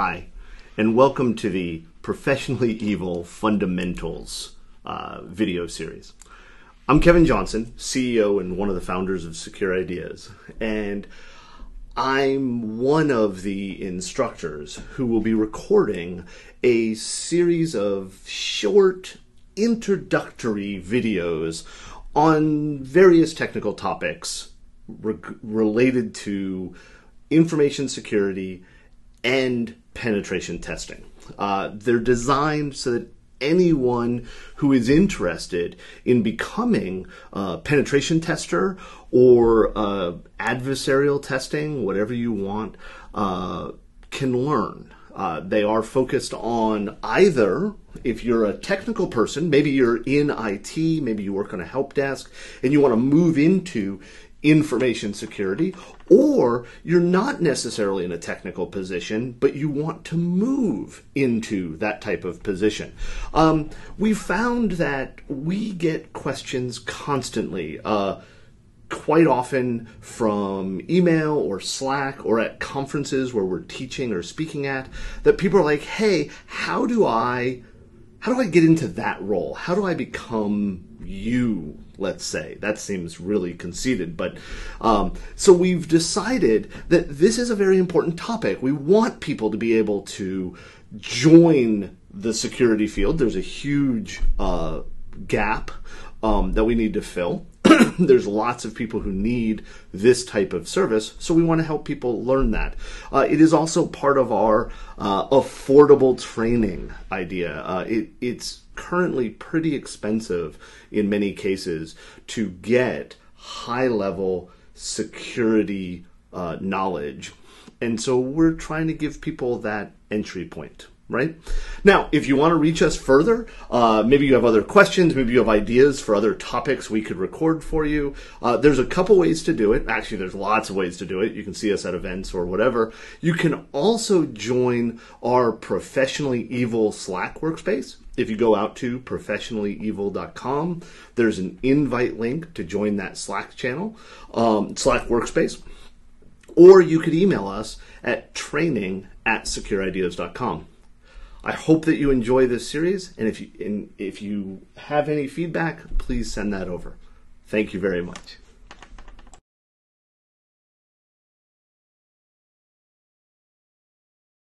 Hi, and welcome to the Professionally Evil Fundamentals video series. I'm Kevin Johnson, CEO and one of the founders of Secure Ideas, and I'm one of the instructors who will be recording a series of short introductory videos on various technical topics related to information security and penetration testing. They're designed so that anyone who is interested in becoming a penetration tester or adversarial testing, whatever you want, can learn. They are focused on either, if you're a technical person, maybe you're in IT, maybe you work on a help desk, and you want to move into information security, or you're not necessarily in a technical position, but you want to move into that type of position. We found that we get questions constantly, quite often from email or Slack or at conferences where we're teaching or speaking at, that people are like, hey, how do I get into that role? How do I become you, let's say? That seems really conceited, but so we've decided that this is a very important topic. We want people to be able to join the security field. There's a huge gap that we need to fill. There's lots of people who need this type of service, so we want to help people learn that. It is also part of our affordable training idea. It's currently pretty expensive in many cases to get high-level security knowledge, and so we're trying to give people that entry point. Right? Now, if you want to reach us further, maybe you have other questions, maybe you have ideas for other topics we could record for you. There's a couple ways to do it. Actually, there's lots of ways to do it. You can see us at events or whatever. You can also join our Professionally Evil Slack workspace. If you go out to professionallyevil.com, there's an invite link to join that Slack channel, Slack workspace. Or you could email us at training@securaideas.com. I hope that you enjoy this series, and if you have any feedback, please send that over. Thank you very much.